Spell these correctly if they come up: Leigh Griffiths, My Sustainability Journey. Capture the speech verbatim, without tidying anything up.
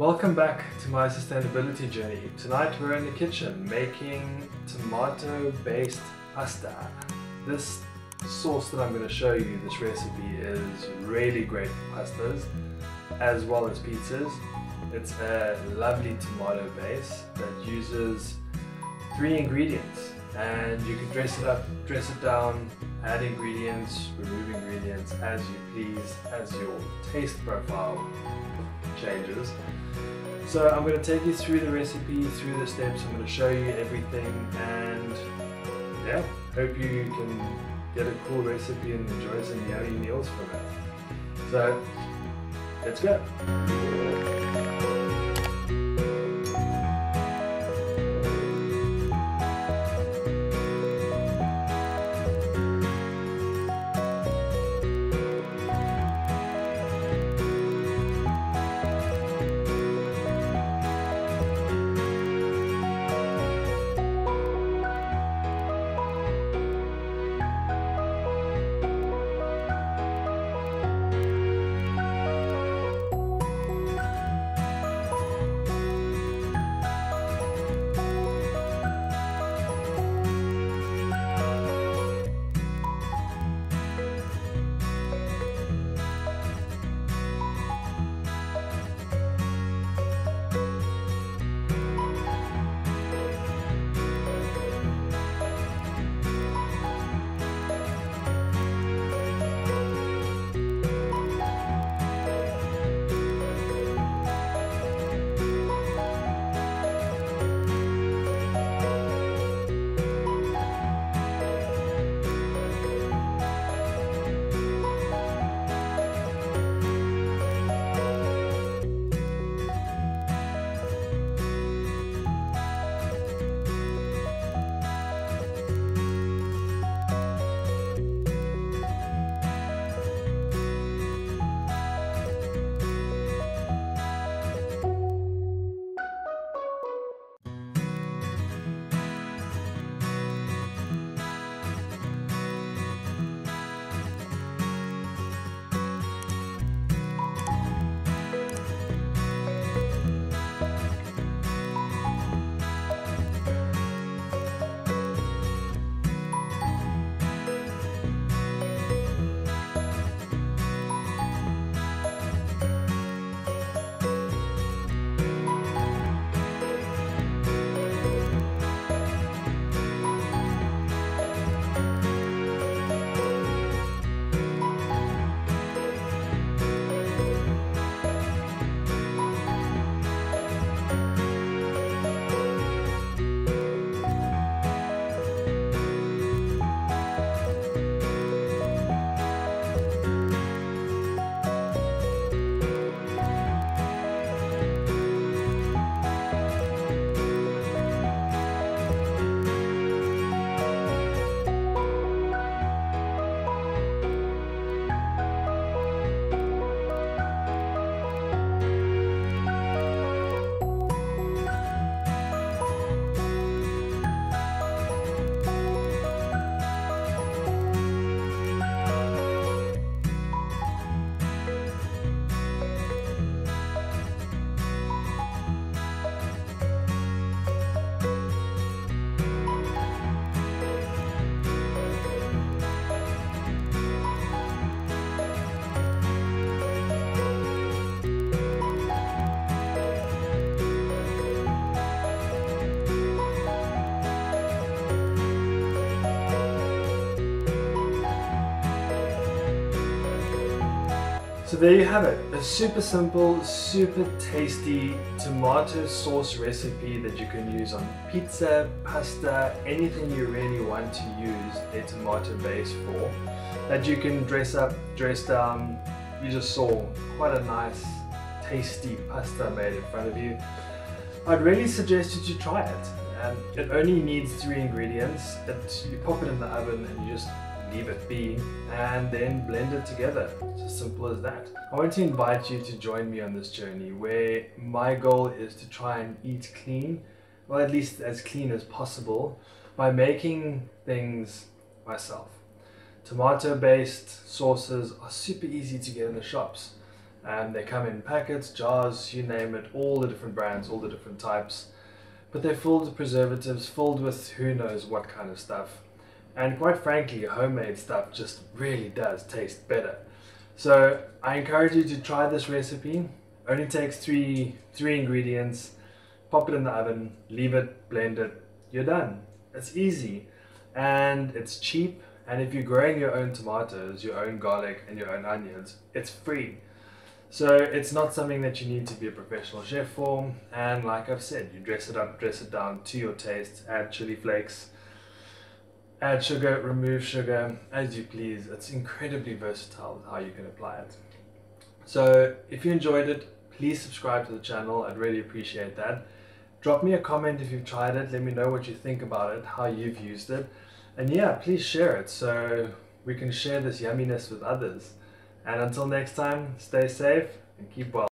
Welcome back to My Sustainability Journey. Tonight we're in the kitchen making tomato-based pasta. This sauce that I'm going to show you, this recipe, is really great for pastas as well as pizzas. It's a lovely tomato base that uses three ingredients, and you can dress it up, dress it down, add ingredients, remove ingredients as you please, as your taste profile changes. So I'm going to take you through the recipe, through the steps. I'm going to show you everything, and yeah, hope you can get a cool recipe and enjoy some yummy meals from it. So let's go. So there you have it, a super simple, super tasty tomato sauce recipe that you can use on pizza, pasta, anything you really want to use a tomato base for, that you can dress up, dress down. You just saw quite a nice, tasty pasta made in front of you. I'd really suggest that you try it. Um, it only needs three ingredients. It, you pop it in the oven and you just leave it be, and then blend it together. It's as simple as that. I want to invite you to join me on this journey where my goal is to try and eat clean, or at least as clean as possible, by making things myself. Tomato-based sauces are super easy to get in the shops. and they come in packets, jars, you name it, all the different brands, all the different types, but they're filled with preservatives, filled with who knows what kind of stuff. And quite frankly, homemade stuff just really does taste better. So I encourage you to try this recipe. Only takes three three ingredients, pop it in the oven, leave it, blend it, you're done. It's easy and it's cheap, and if you're growing your own tomatoes, your own garlic and your own onions, it's free. So it's not something that you need to be a professional chef for, and like I've said, you dress it up, dress it down to your taste, add chili flakes, add sugar, remove sugar, as you please. It's incredibly versatile how you can apply it. So if you enjoyed it, please subscribe to the channel, I'd really appreciate that. Drop me a comment if you've tried it, let me know what you think about it, how you've used it, and yeah, please share it so we can share this yumminess with others. And until next time, stay safe and keep well.